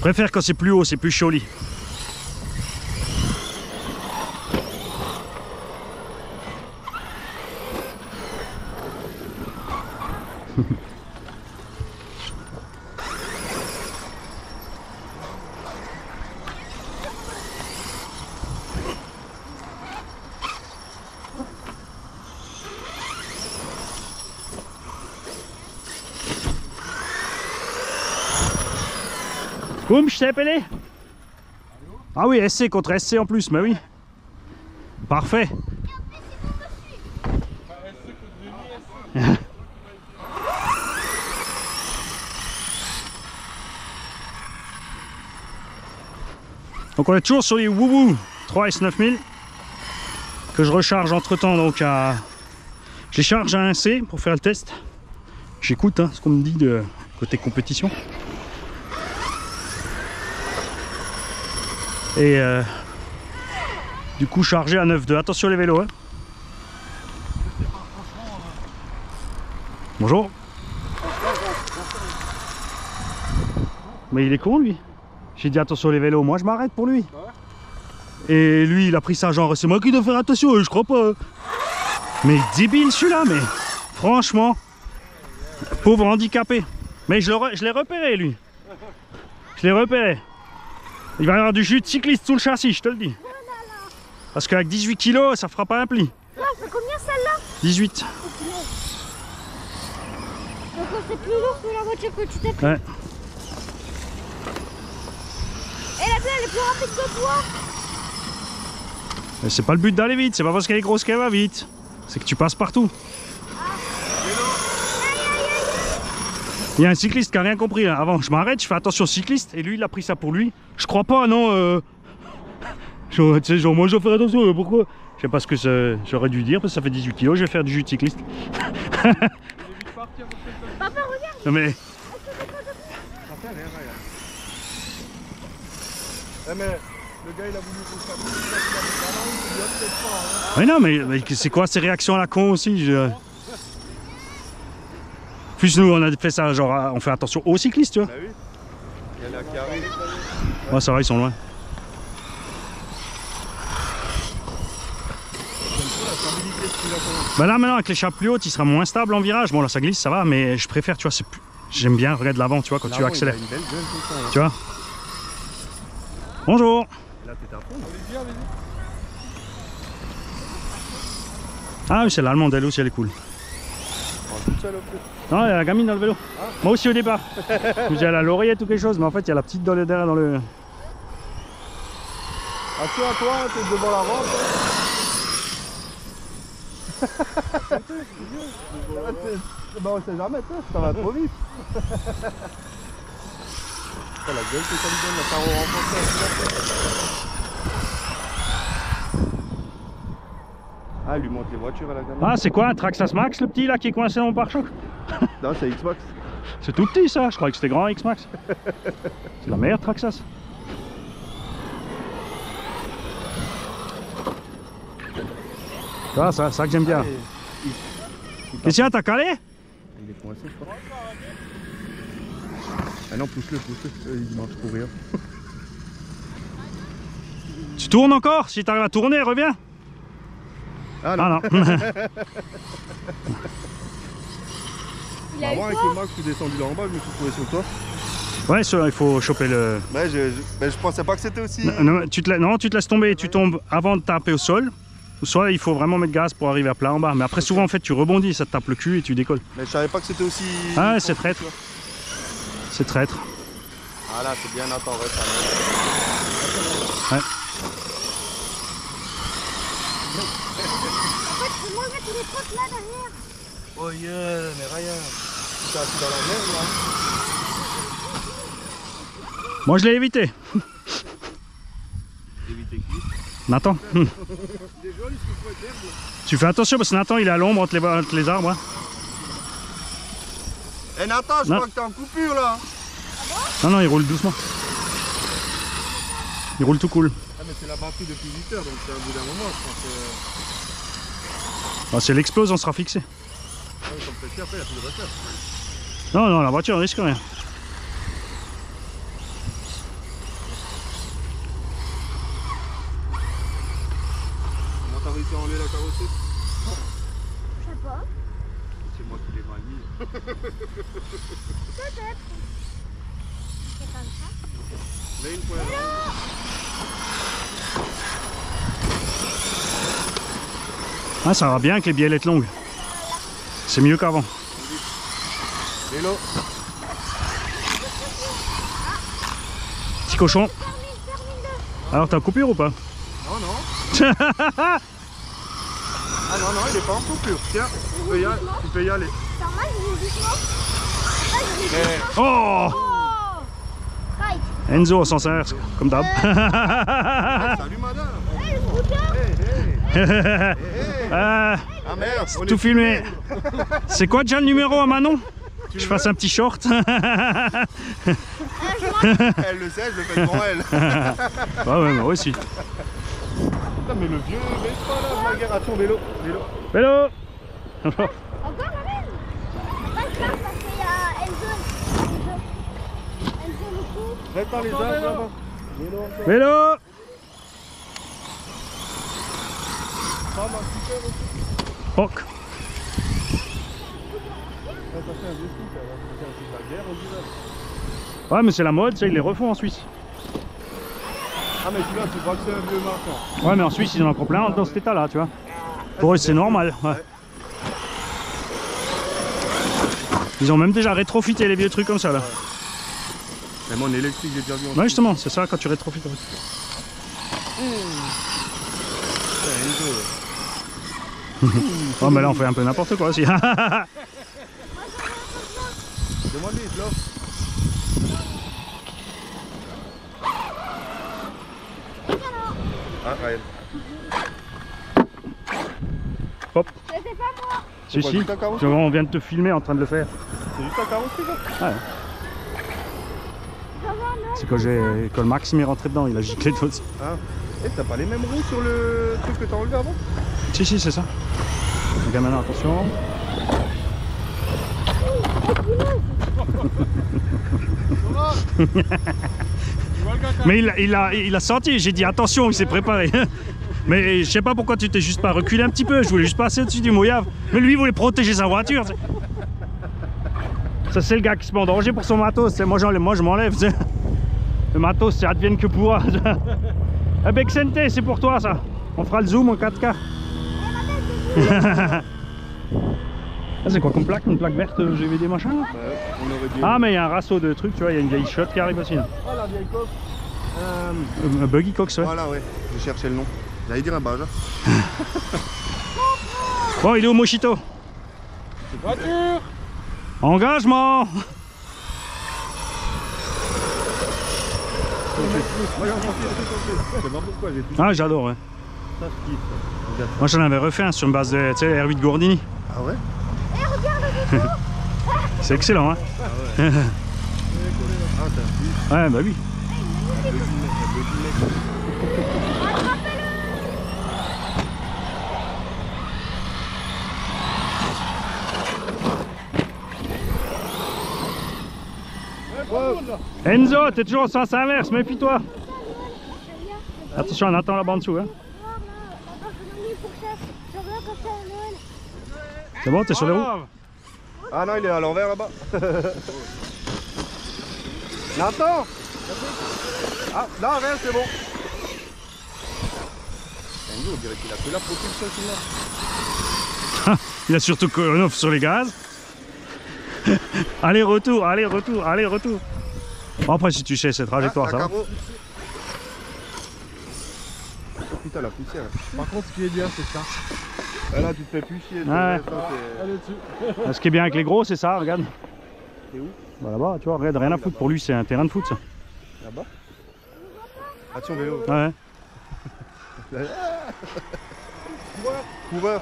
Je préfère quand c'est plus haut, c'est plus joli. Boum, je t'ai appelé. Ah oui, SC contre SC en plus, mais oui. Parfait. Donc on est toujours sur les Woo-Woo 3S 9000 que je recharge entre temps, donc à... je les charge à 1C pour faire le test. J'écoute hein, ce qu'on me dit de côté compétition. Et du coup chargé à 9.2. Attention les vélos hein. Bonjour. Mais il est con lui. J'ai dit attention les vélos, moi je m'arrête pour lui. Et lui il a pris ça genre c'est moi qui dois faire attention, je crois pas. Mais débile celui-là, mais franchement. Pauvre handicapé. Mais je l'ai repéré lui. Je l'ai repéré. Il va y avoir du jus de cycliste sous le châssis, je te le dis. Parce qu'avec 18 kg, ça fera pas un pli. Non, c'est combien celle-là? 18. Donc c'est plus lourd que la voiture que tu t'es pris. Ouais. Et la belle, elle est plus rapide que toi. Mais c'est pas le but d'aller vite, c'est pas parce qu'elle est grosse qu'elle va vite. C'est que tu passes partout. Ah. Il y a un cycliste qui a rien compris là. Avant, je m'arrête, je fais attention au cycliste et lui il a pris ça pour lui. Je crois pas, non. Tu sais, genre moi je vais faire attention, pourquoi? Je sais pas ce que j'aurais dû dire parce que ça fait 18 kg, je vais faire du jus de cycliste. Papa, regarde. Non mais. Mais non, mais c'est quoi ces réactions à la con aussi je... Plus nous on a fait ça genre on fait attention aux cyclistes tu vois. Bah oui. Il y en a qui arrivent. Ouais ça va, ils sont loin. Bah là maintenant avec les chapes plus hautes il sera moins stable en virage. Bon là ça glisse ça va, mais je préfère tu vois, c'est plus... j'aime bien regarder de l'avant tu vois quand tu accélères. Il a une belle gueule tout ça, hein. Tu vois. Bonjour. Là t'es à fond. Allez-y, allez-y. Ah oui c'est l'allemande, elle aussi elle est cool. Non, il y a la gamine dans le vélo. Hein? Moi aussi au départ. J'ai la l'oreillette ou quelque chose, mais en fait il y a la petite dans le derrière dans le. Attention à toi, t'es devant la rampe. Bah on sait jamais, ça va trop vite. La gueule que ça me donne, la part au rencontre. Ah, elle lui monte les voitures à la gamine. Ah, c'est quoi un Traxxas Maxx, le petit là qui est coincé dans mon pare-choc? Non, c'est X-Maxx. C'est tout petit ça, je croyais que c'était grand X-Maxx. C'est la meilleure Traxxas. Ah, ça que j'aime bien. Et tiens, t'as calé? Il est coincé, je crois. Ah non, pousse-le, pousse-le, il mange pour rien. Tu tournes encore? Si t'arrives à tourner, reviens. Ah non, ah non. Il a eu peur. Avant avec le Max, je suis descendu là en bas, je me suis trouvé sur le toit. Ouais, ça, il faut choper le... Mais je pensais pas que c'était aussi... Non, tu te laisses tomber, ouais. Tu tombes avant de taper au sol. Soit il faut vraiment mettre gaz pour arriver à plat en bas. Mais après souvent en fait tu rebondis, ça te tape le cul et tu décolles. Mais je savais pas que c'était aussi... Ah c'est traître. C'est traître. Ah là c'est bien attendu ça. Ouais. Là derrière. Oh yeah, mais rien. T'es assis dans la merde là. Moi je l'ai évité. Évité qui? Nathan. Déjà, il se trouve d'herbe. Tu fais attention parce que Nathan il est à l'ombre entre les arbres. Eh hey Nathan, je crois que t'es en coupure là. Ah bon? Non, non, il roule doucement. Il roule tout cool. Ah mais c'est la batterie depuis 8 heures donc c'est au bout d'un moment je pense que... Ah, si elle explose, on sera fixé. Ah, ça me fait chier après, la voiture. Non, non, la voiture, elle risque rien. été enlevée la carrosserie? Je sais pas. C'est moi qui l'ai mal mis. Peut-être. C'est comme ça. Là, une fois. Ah, ça va bien avec les biellettes longues. C'est mieux qu'avant. Hello. Petit cochon. Alors, t'as coupure ou pas? Non, non. Ah non, non, il est pas en coupure. Tiens, tu peux y aller. C'est normal, je vais juste. Oh, oh Enzo, on s'en sert, comme d'hab. Salut madame. Hey, le scooter. Hey, hey. Hey. Ah merde, c'est tout filmé. C'est quoi déjà le numéro à Manon? Je fasse un petit short. Elle le sait, je le fais devant elle. Bah ouais, moi aussi. Putain, mais le vieux, mais pas là, bagarre à ton vélo. Vélo. Encore la même. Pas de place parce qu'il y a Enzo le coup. Reste par les arbres là-bas. Vélo. Poc. Ouais, mais c'est la mode, ça, ils les refont en Suisse. Ah, mais celui-là, tu crois que c'est un vieux marchand. Ouais, mais en Suisse, ils en ont encore plein dans cet état-là, tu vois. Pour eux, c'est normal. Ouais. Ils ont même déjà rétrofité les vieux trucs comme ça, là. Mais mon électrique, j'ai déjà vu en Suisse. Ouais, justement, c'est ça quand tu rétrofites. Oh, mais là, on fait un peu n'importe quoi aussi. Demande-lui, je l'offre. Ah, Raël. Hop. Mais c'est pas moi. Si, si. On vient de te filmer en train de le faire. C'est juste un carrosserie, ça. Ouais. C'est quand Maxime est rentré dedans, il a giclé tout. Ah. Et t'as pas les mêmes roues sur le truc que t'as enlevé avant? Si, si, c'est ça. Regarde maintenant, attention. Mais il a senti, j'ai dit attention, il s'est préparé. Mais je sais pas pourquoi tu t'es juste pas reculé un petit peu, je voulais juste passer au-dessus du mouillave. Mais lui il voulait protéger sa voiture. Ça c'est le gars qui se met en danger pour son matos, c'est moi je m'enlève. Le matos ça advienne que pourra. Ah ben Xente, c'est pour toi ça. On fera le zoom en 4K. Ah, c'est quoi comme plaque? Une plaque verte GVD machin là? Ah mais il y a un rassaut de trucs, tu vois, il y a une vieille shot qui arrive aussi là. Oh la vieille coque. Un buggy coque, ouais. Voilà, ouais, j'ai cherché le nom. J'allais dire un badge. Bon, il est au Moshito. Voiture. Engagement. Ah j'adore, ouais. Moi j'en avais refait un sur une base de R8 Gourdini. Ah ouais? Eh regarde le vélo. C'est excellent hein. Ah ouais. Ah ouais bah oui. Enzo, t'es toujours au sens inverse, méfie-toi. Attention, on attend là-bas en dessous hein. C'est bon, t'es sur les roues? Ah non, il est à l'envers là-bas. Nathan. Ah, non, rien, c'est bon. On dirait qu'il a que la propulsion qu'il a. Il a surtout qu'on offre sur les gaz. Allez, retour, allez, retour, allez, retour. Bon, après, si tu sais, cette trajectoire, ah, ça va. Putain, la poussière. Par contre, ce qui est bien, c'est ça. Ah là, tu te fais plus chier. Ah ouais. Ah, ce qui est bien avec les gros, c'est ça, regarde. C'est où? Bah là-bas, tu vois, regarde, rien à foutre. Pour lui, c'est un terrain de foot, ça. Là-bas? Action vélo. Ouais. Coureur.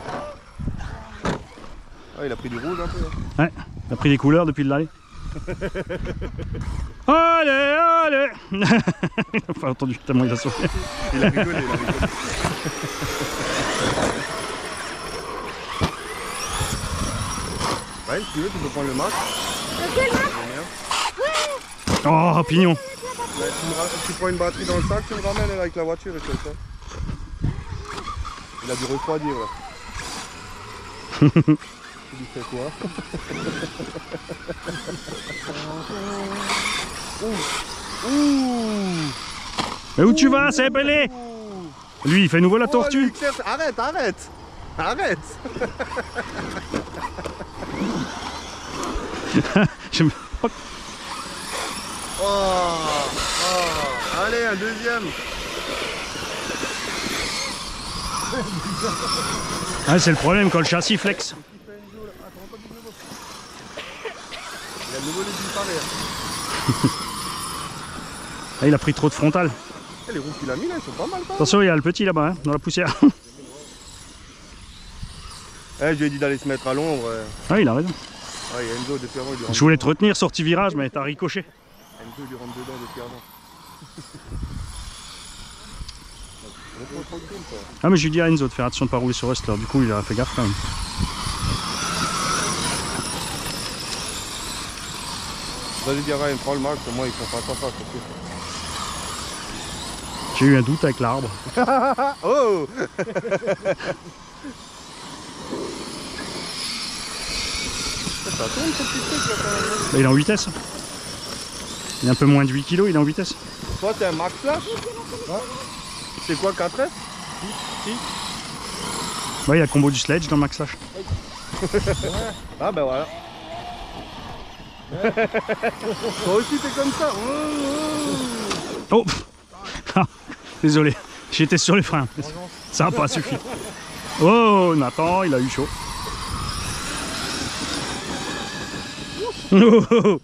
Ah, il a pris du rouge un peu. Là. Ouais, il a pris des couleurs depuis de l'allée. Allez, allez. Il a pas entendu tellement il a sauté. Il a rigolé, il a rigolé. Ouais, si tu veux, tu peux prendre le Maxx. Oh, pignon. Ouais, tu prends une batterie dans le sac, tu me ramènes avec la voiture et tout ça. Il a dû refroidir là. Il fait quoi? Mais où tu vas? C'est belé. Lui il fait nouveau la tortue. Arrête, arrête. Arrête. Oh. Oh. Allez, un deuxième. Ah, c'est le problème quand le châssis flex. Il a de nouveau les yeux. Ah, il a pris trop de frontal. Et les roues qu'il a mis là, elles sont pas mal. Attention, il y a le petit là-bas, hein, dans la poussière. Eh, je lui ai dit d'aller se mettre à l'ombre. Ah, il a raison. Ah, il y a Enzo depuis avant, il lui rentre. Je voulais te retenir, sortie virage, mais t'as ricoché. Enzo, il lui rentre dedans depuis avant. Ah, mais je lui ai dit à Enzo de faire attention de ne pas rouler sur Rustler, du coup, il a fait gaffe quand même. Je lui ai dit à Ryan, prends le Max, au moins ils font pas sympa. J'ai eu un doute avec l'arbre. Oh. Ça tourne, ce petit truc, là, quand même. Il est en vitesse. Il est un peu moins de 8 kg, il est en vitesse. Toi t'es un Maxx Flash, ouais. C'est quoi 4S? Si. Ouais, il y a le combo du sledge dans Maxx Flash. Ouais. Ah ben voilà. Ouais. Toi aussi t'es comme ça. Oh, oh. Désolé, j'étais sur les freins. Ça n'a pas suffi. Oh Nathan, il a eu chaud. Oh, oh, oh.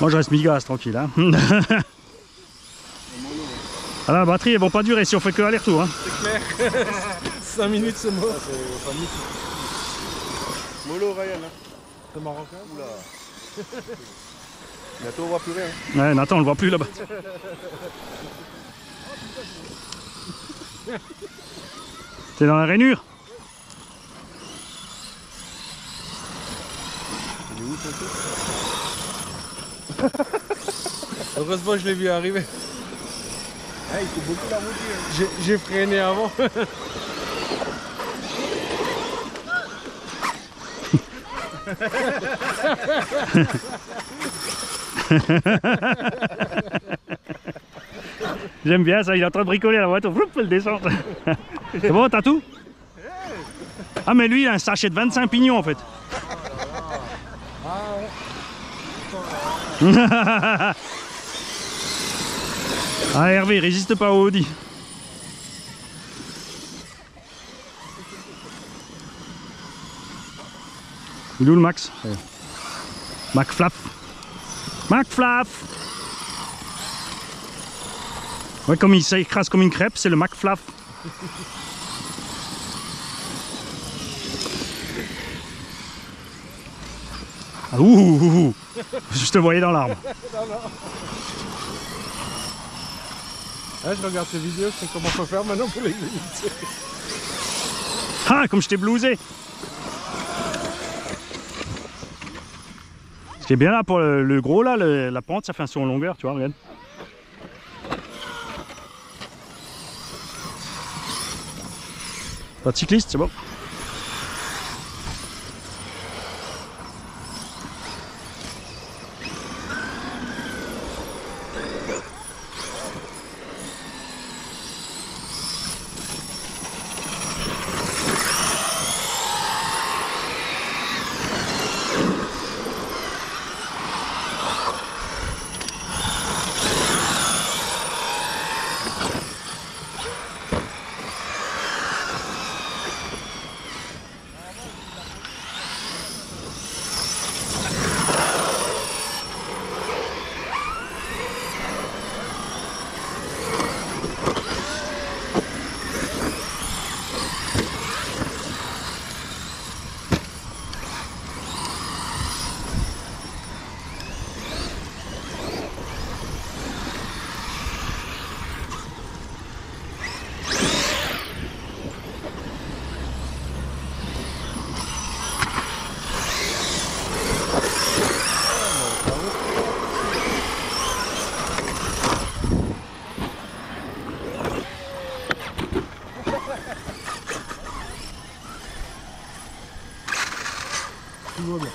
Moi je reste mi-gaz tranquille, hein. Ah, la batterie elles vont pas durer si on fait que aller-retour, hein. C'est clair. 5 minutes c'est mort. Mollo Ryan, hein. C'est marocain ou là? Nathan, on voit plus rien. Ouais, Nathan, on le voit plus là-bas. T'es dans la rainure. Il est où ton truc? Heureusement, je l'ai vu arriver. Ah, il faut beaucoup la route. J'ai freiné avant. J'aime bien ça, il est en train de bricoler la voiture, floup, elle descend. C'est bon, t'as tout? Ah mais lui il a un sachet de 25 pignons en fait. Ah Hervé, il résiste pas au Audi. Il est où le Max? Max Flap. Max Flap. Ouais, comme il s'écrase comme une crêpe, c'est le Max Flap. Ah, ouh. Je te voyais dans l'arbre. Ouais, je regarde ces vidéos, je sais comment faut faire maintenant pour les limiter. Ah, comme je t'ai blousé. Ce qui est bien là pour le gros là, la pente ça fait un saut en longueur, tu vois, regarde. Pas de cycliste, c'est bon. tout le monde.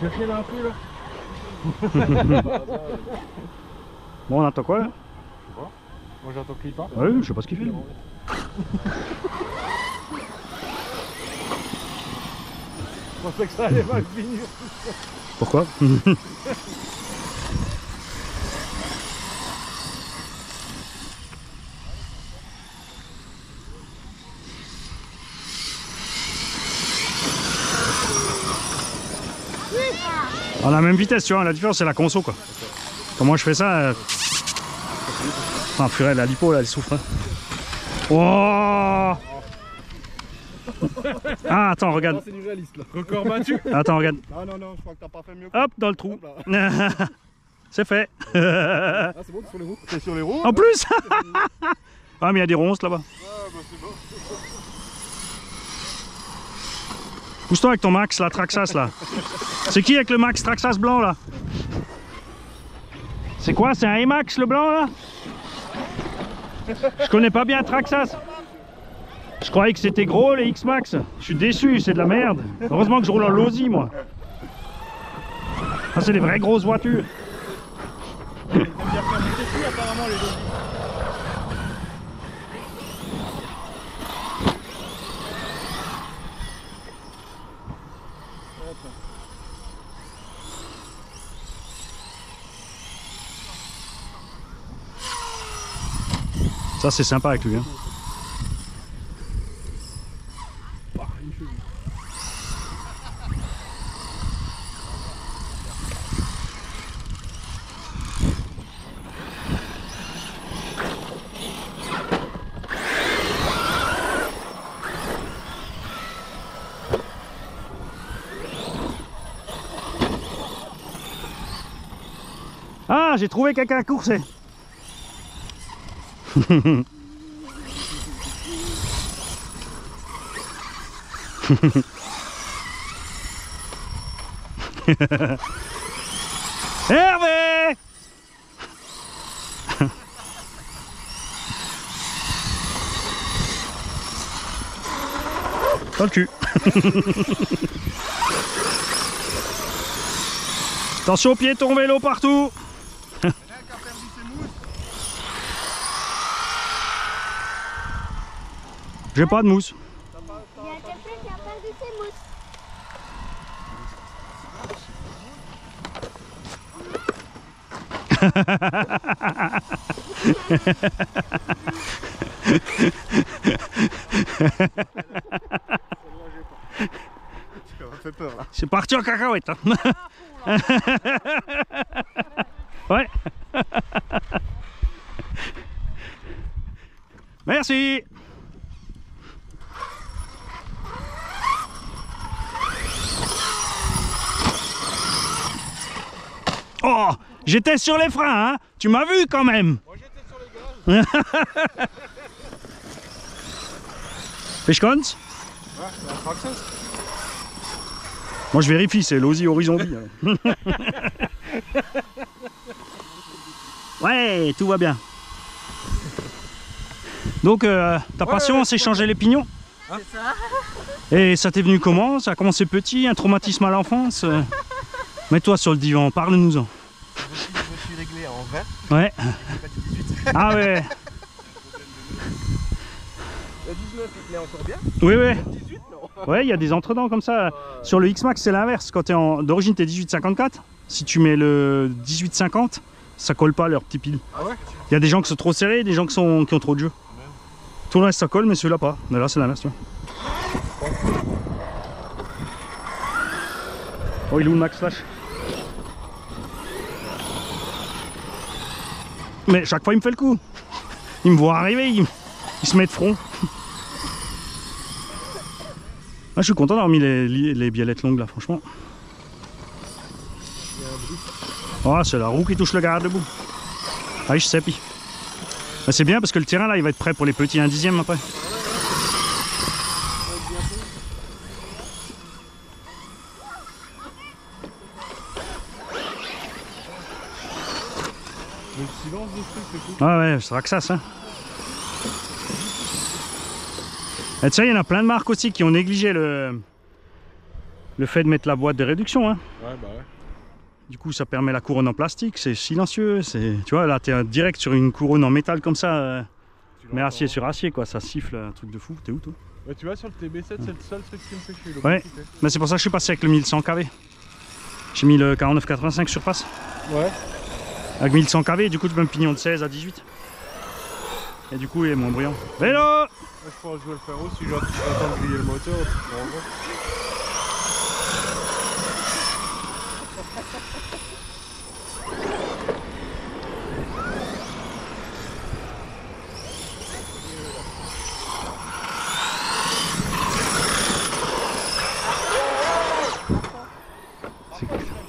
Cherchez l'entrée là. Bon, on entend quoi là? Je sais pas. Moi j'entends clipper. Ah oui, je sais pas ce qu'il fait. Je pensais que ça allait mal finir. Pourquoi? À la même vitesse, tu vois, la différence c'est la conso quoi. Comment je fais ça Ah purée, la lipo là, elle souffre. Hein. Oh ah attends, regarde. Non, c'est du réaliste, là. Record battu. Attends, regarde. Non, non, non, je crois que t'as pas fait mieux. Hop, dans le trou. C'est fait. Ah, c'est bon, t'es sur les roues. T'es sur les roues. En plus. Ah, mais il y a des ronces là-bas. Ah, bah c'est bon. Pousse-toi avec ton Maxx, la Traxxas là. C'est qui avec le Maxx Traxxas blanc là? C'est quoi? C'est un Emax le blanc là? Je connais pas bien Traxxas. Je croyais que c'était gros les X-Maxx. Je suis déçu, c'est de la merde. Heureusement que je roule en Losi moi. Ah, c'est des vraies grosses voitures. Ça c'est sympa avec lui hein. Ah, j'ai trouvé quelqu'un à courser. Hervé. Dans le cul. Attention piéton, vélo partout. J'ai pas de mousse. Il y a quelqu'un qui a perdu ses mousses. C'est parti en cacahuète. Hein. Ouais. Merci. Oh, j'étais sur les freins, hein. Tu m'as vu quand même. Moi j'étais sur les garages. Fischkons ? Ouais, la Traxxas. Moi je vérifie, c'est l'Osi Horizon B. Ouais, tout va bien. Donc ta passion c'est changer les pignons. Hein? C'est ça. Et ça t'est venu comment? Ça a commencé petit, un traumatisme à l'enfance. Mets-toi sur le divan, parle-nous-en. Je me suis réglé en 20. Ouais. Pas du 18. Ah ouais. Le 19, il tenait encore bien. Oui, oui. Le 18, non. Ouais, il y a des entre-dents comme ça. Sur le X-Maxx, c'est l'inverse. Quand t'es en... D'origine, t'es 18,54. Si tu mets le 18,50, ça colle pas leur petit pile. Ah ouais. Il y a des gens qui sont trop serrés, des gens qui ont trop de jeu. Ouais. Tout le reste, ça colle, mais celui-là pas. Mais là, c'est l'inverse, tu vois. Oh, il est où le Maxx Flash? Mais chaque fois il me fait le coup. Il me voit arriver, il se met de front. Ah, je suis content d'avoir mis les biellettes longues là, franchement. Oh, c'est la roue qui touche le garage debout. Ah, je sais, puis. Bah, c'est bien parce que le terrain là, il va être prêt pour les petits 1/10 après. Le silence de ce truc, c'est cool. Ouais, ouais, c'est Traxxas, hein. Et tu sais, il y en a plein de marques aussi qui ont négligé le fait de mettre la boîte de réduction, hein. Ouais, bah ouais. Du coup, ça permet la couronne en plastique, c'est silencieux, c'est... Tu vois, là, t'es direct sur une couronne en métal comme ça, mais acier sur acier, quoi, ça siffle, un truc de fou. T'es où, toi? Ouais, tu vois, sur le TB7, c'est le seul truc qui me fait chier. Ouais, mais c'est pour ça que je suis passé avec le 1100 kV. J'ai mis le 49,85 surpasse. Ouais. Avec 1100 kV, du coup, je mets un pignon de 16 à 18. Et du coup, il est moins bruyant. Vélo! Je pense que je vais le faire aussi, j'attends de griller le moteur.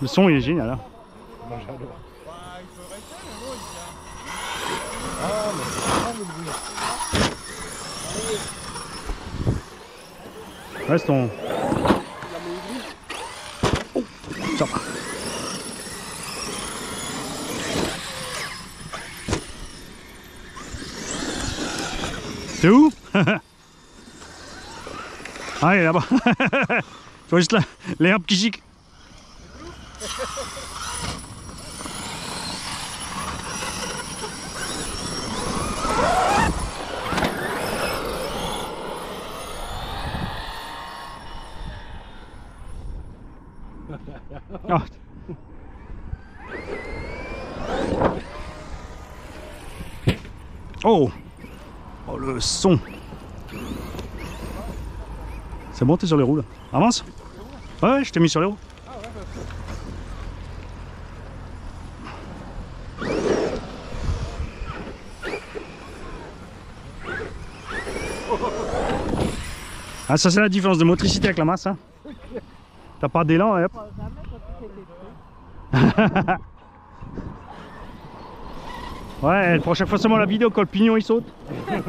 Le son il est génial là. Moi j'adore. Restons. Oh, ça va. T'es où? Ah, il est là-bas. Tu vois juste là, les herbes qui giclent. Oh. Oh, oh le son. C'est bon, t'es sur les roues là. Avance. Ouais, ouais, je t'ai mis sur les roues. Ah, ça c'est la différence de motricité avec la masse, hein. T'as pas d'élan et hop. Ouais, la prochaine fois seulement la vidéo quand le pignon il saute. Bon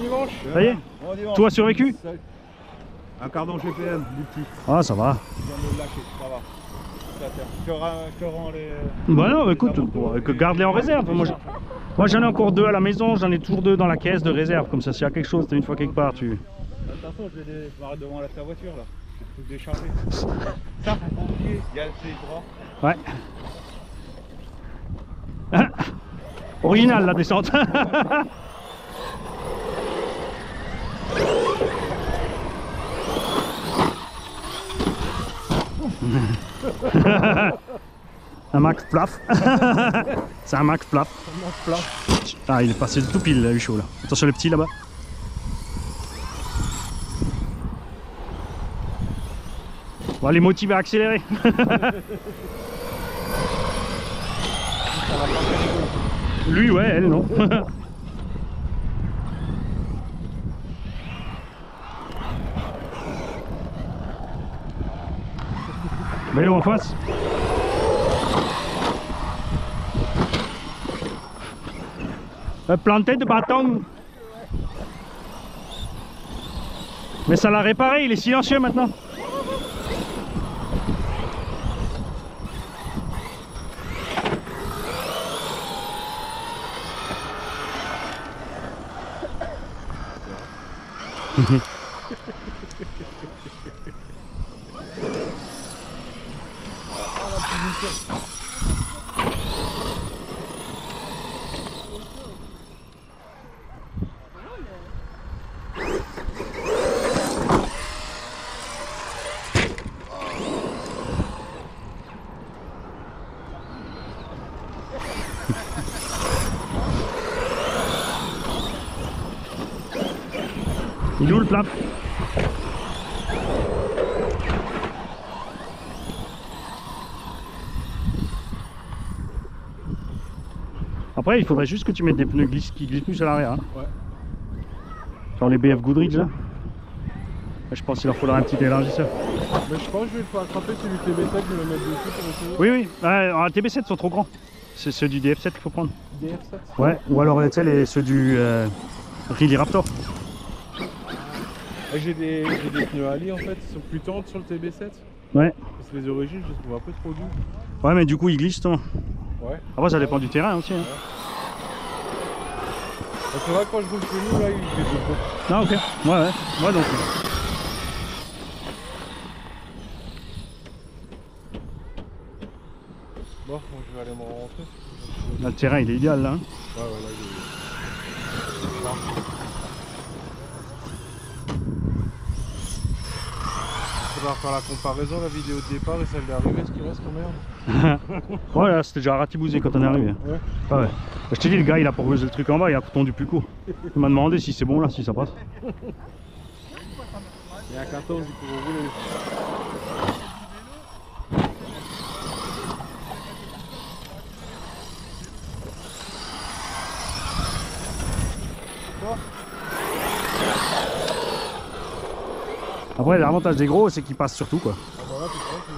dimanche. Ça y est, bon dimanche. Tout a survécu. Un cardon GPM du petit. Ah ça va. Je te rends les... Bah non, écoute, garde-les en réserve. Moi j'en ai encore deux à la maison, j'en ai toujours deux dans la caisse de réserve. Comme ça, s'il y a quelque chose, t'as une fois quelque part, tu... De toute façon, je vais démarrer devant ta voiture, là. Je vais tout décharger. Ça, faut pas oublier, il y a ses bras. Ouais. Original, la descente. Un Maxx Flash. C'est un Maxx Flash. Ah, il est passé tout pile, il a eu chaud là. Attention les petits là-bas. On va les motiver à accélérer. Lui, ouais, elle, non. Vélo en face. Planté de bâton. Mais ça l'a réparé, il est silencieux maintenant. Il est où le plat? Après, il faudrait juste que tu mettes des pneus qui glissent plus à l'arrière. Hein. Ouais. Genre les BF Goodrich là. Je pense qu'il leur faudra un petit élargisseur. Mais je pense que je vais le attraper celui du TB7 et le mettre dessus pour essayer. Oui, oui. Les TB7 sont trop grands. C'est ceux du DF7 qu'il faut prendre. DF7 ouais. Ou alors tu sais, ceux du Rilly Raptor. J'ai des pneus à lit en fait, ils sont plus tendres sur le TB7. Ouais. Parce que les origines, je les trouve un peu trop durs. Ouais, mais du coup, ils glissent, toi. Ouais. Après, ça dépend du terrain aussi. Hein. Ouais. C'est vrai que quand je roule chez nous, là, ils glissent beaucoup. Ah, ok. Ouais, ouais. Ouais, donc. Bon, je vais aller me rentrer. Là, le terrain, il est idéal, là. Hein. Ouais, ouais, là, il est idéal. Il faudra faire la comparaison, la vidéo de départ et celle d'arrivée, ce qui reste quand même. Ouais, là c'était déjà ratibousé quand on est arrivé. Ouais. Ah ouais. Je t'ai dit, le gars il a proposé le truc en bas, il a tendu plus court. Il m'a demandé si c'est bon là, si ça passe. Il y a 14, il faut rouler. Après l'avantage des gros c'est qu'ils passent surtout quoi.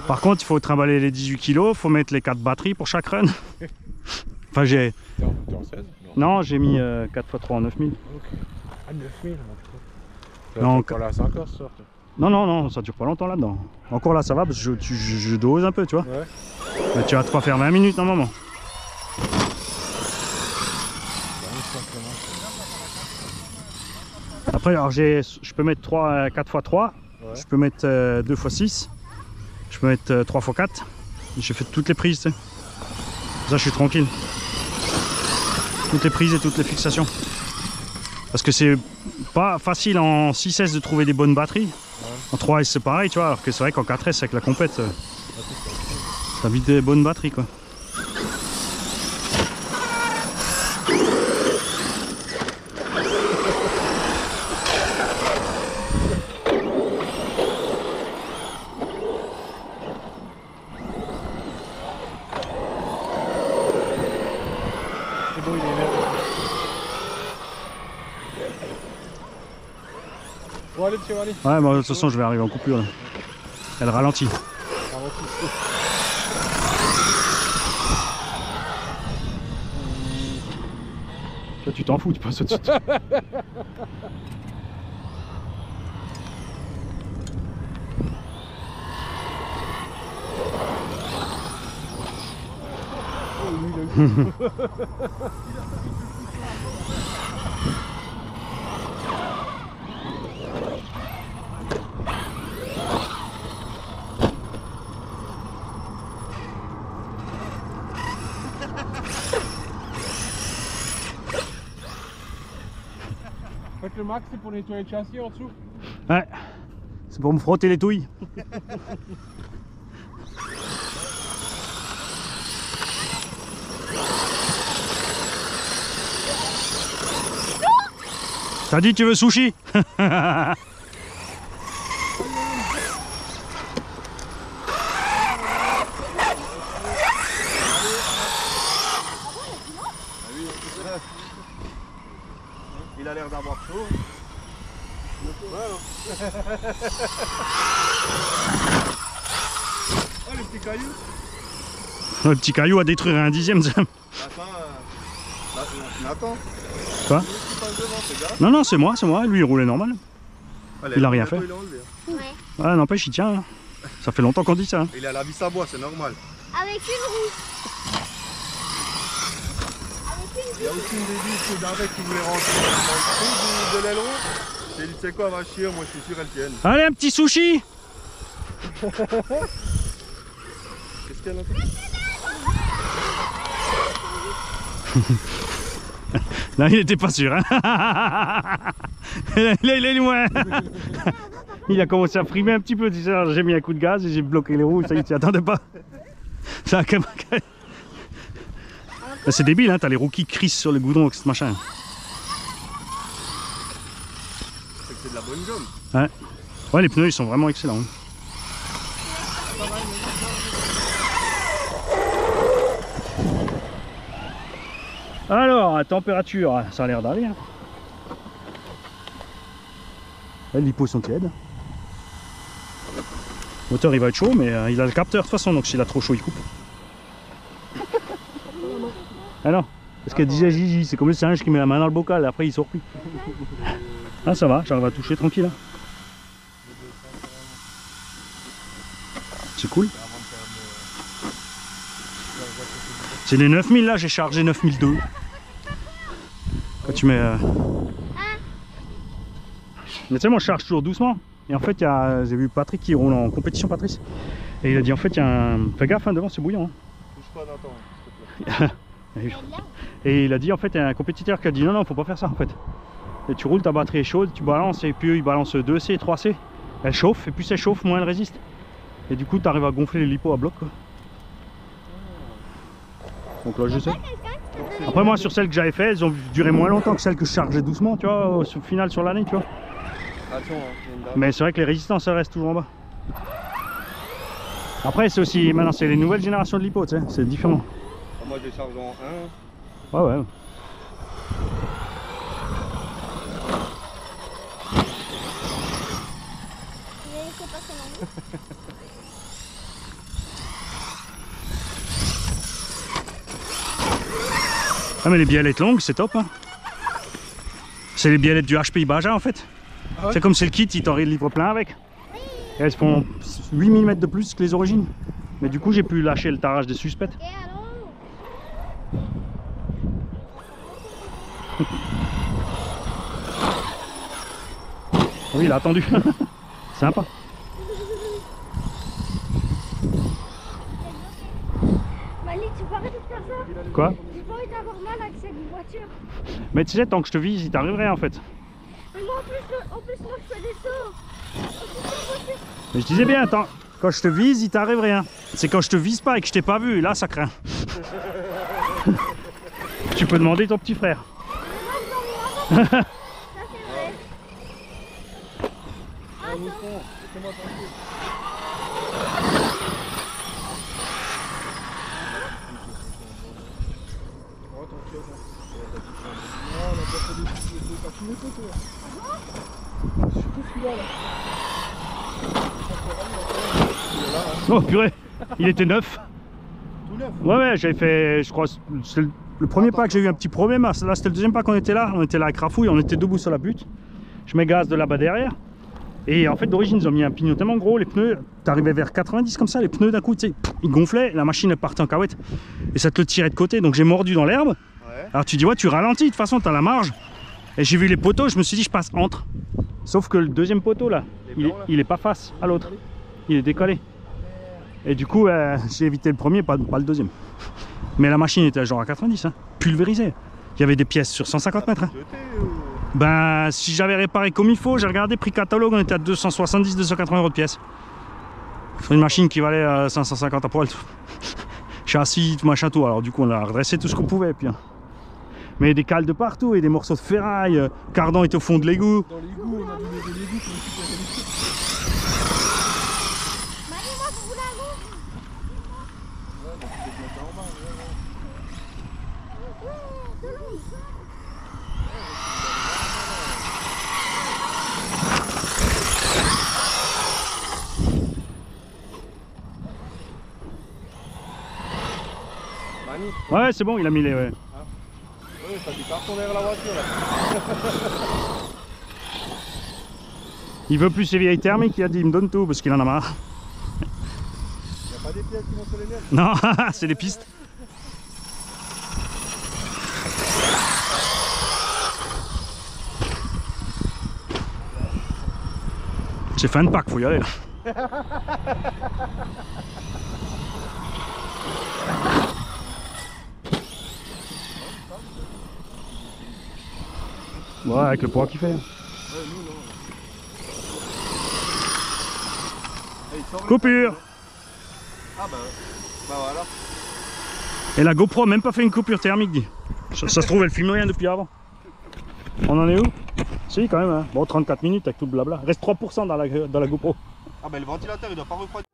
Par contre il faut trimballer les 18 kg, faut mettre les 4 batteries pour chaque run. Enfin j'ai... Non j'ai mis 4 × 3 en 9000. Ah 9000 en tout cas. Non non non ça dure pas longtemps là-dedans. Encore là ça va parce que je dose un peu tu vois. Mais tu vas te pas faire 20 minutes normalement. Après, alors je peux mettre 4 × 3, ouais. Je peux mettre 2 × 6, je peux mettre 3 × 4. J'ai fait toutes les prises, tu sais. Ça, je suis tranquille. Toutes les prises et toutes les fixations. Parce que c'est pas facile en 6S de trouver des bonnes batteries. Ouais. En 3S, c'est pareil, tu vois. Alors que c'est vrai qu'en 4S, avec la compète, t'as vite des bonnes batteries, quoi. Ouais, bah, de toute façon, je vais arriver en coupure. Là. Elle ralentit. Toi, tu t'en fous, tu passes au-dessus. Le max c'est pour nettoyer le châssis en dessous. Ouais, c'est pour me frotter les touilles. T'as dit tu veux sushi? Il a l'air d'avoir chaud. Oh les petits cailloux. Le petit caillou à détruire à 1/10e. Attends, Nathan. Quoi? Non, non, c'est moi, c'est moi. Lui, il roulait normal. Allez, il a rien fait. Ouais. Ah, n'empêche, il tient. Hein. Ça fait longtemps qu'on dit ça. Hein. Il a la vis à bois, c'est normal. Avec une roue. Il n'y a aucune des vis d'un mec qui voulait rentrer dans le trou de l'aileron. J'ai dit, tu sais quoi, va chier, moi je suis sûr, elle tienne. Allez, un petit sushi. Qu'est-ce qu'elle a fait? Là, il n'était pas sûr. Hein. Il est loin. Il a commencé à frimer un petit peu. J'ai mis un coup de gaz et j'ai bloqué les roues. Ça, il s'y attendait pas. Ça a comme... C'est débile, hein, t'as les roues qui crissent sur le goudron avec ce machin. C'est de la bonne gomme. Ouais. Ouais, les pneus ils sont vraiment excellents. Hein. Alors, la température, ça a l'air d'aller. Hein. Les lippos sont tièdes. Le moteur il va être chaud, mais il a le capteur de toute façon, donc s'il a trop chaud, il coupe. Ah non, parce qu'elle disait Gigi, c'est comme le singe qui met la main dans le bocal, après il sort plus. Ah ça va, j'arrive à toucher tranquille. Hein. C'est cool. C'est les 9000 là, j'ai chargé 9002. Quand tu mets... Mais tu sais, moi je charge toujours doucement. Et en fait, j'ai vu Patrick qui roule en compétition, Patrice. Et il a dit en fait, il y a un... Fais gaffe, hein, devant c'est bouillant. Touche pas d'un temps, s'il te plaît. Et il a dit en fait, il y a un compétiteur qui a dit non, non, faut pas faire ça en fait. Et tu roules, ta batterie est chaude, tu balances et puis eux, ils balancent 2C, 3C. Elle chauffe et plus elle chauffe, moins elle résiste. Et du coup, tu arrives à gonfler les lipos à bloc quoi. Donc là, je sais. Après, moi, sur celles que j'avais fait, elles ont duré moins longtemps que celles que je chargeais doucement, tu vois, au final sur l'année, tu vois. Mais c'est vrai que les résistances, elles restent toujours en bas. Après, c'est aussi, maintenant, c'est les nouvelles générations de lipo, tu sais, c'est différent. Moi, je les charge en 1. Ouais, ouais. Ah mais les biellettes longues c'est top hein. C'est les biellettes du HPI Baja en fait. Ah ouais. C'est comme c'est le kit, ils t'en livrent plein avec. Et elles font 8 mm de plus que les origines. Mais du coup j'ai pu lâcher le tarage des suspects. Oui il a attendu. Sympa. Quoi? J'ai pas envie d'avoir mal avec cette voiture. Mais tu sais, tant que je te vise, il t'arriverait en fait. Mais moi en plus moi je fais des sauts. Mais je disais bien, attends, quand je te vise, il t'arrive rien. C'est quand je te vise pas et que je t'ai pas vu, là ça craint. Tu peux demander ton petit frère. Ça c'est vrai. Oh purée, il était neuf. Tout neuf. Ouais ouais, j'avais fait, je crois, c'est le premier pas que j'ai eu un petit problème. Là c'était le deuxième pas qu'on était là. On était là à Crafouille, on était debout sur la butte. Je m'égasse de là-bas derrière. Et en fait d'origine ils ont mis un pignon tellement gros, les pneus, t'arrivais vers 90 comme ça, les pneus d'un coup, tu sais, ils gonflaient, la machine partait en cahuète. Et ça te le tirait de côté, donc j'ai mordu dans l'herbe. Ouais. Alors tu dis ouais tu ralentis, de toute façon t'as la marge. Et j'ai vu les poteaux, je me suis dit je passe entre. Sauf que le deuxième poteau là, il est pas face à l'autre. Il est décollé. Et du coup j'ai évité le premier, pas le deuxième. Mais la machine était genre à 90, hein, pulvérisée. Il y avait des pièces sur 150 mètres. Hein. Ben si j'avais réparé comme il faut, j'ai regardé prix catalogue, on était à 270-280 € de pièces. Une machine qui valait 550 à poil. Châssis, machin tout. Alors du coup on a redressé tout ce qu'on pouvait. Puis, hein. Mais des cales de partout et des morceaux de ferraille, Cardan est au fond de l'égout. Dans l'égout, on a mis des égouts pour récupérer les trucs. Ouais, c'est bon, il a mis les... Ouais. Il veut plus ses vieilles thermiques, il a dit il me donne tout parce qu'il en a marre. Il n'y a pas des pièces qui vont sur les meubles. Non, c'est des pistes. C'est fin de parc, faut y aller là. Ouais, avec le poids qu'il fait. Ouais, nous, non. Coupure. Ah bah voilà. Et la GoPro a même pas fait une coupure thermique, dit. Ça se trouve, elle filme rien depuis avant. On en est où? Si, quand même, hein. Bon, 34 minutes avec tout le blabla. Reste 3% dans la GoPro. Ah bah le ventilateur, il doit pas refroidir.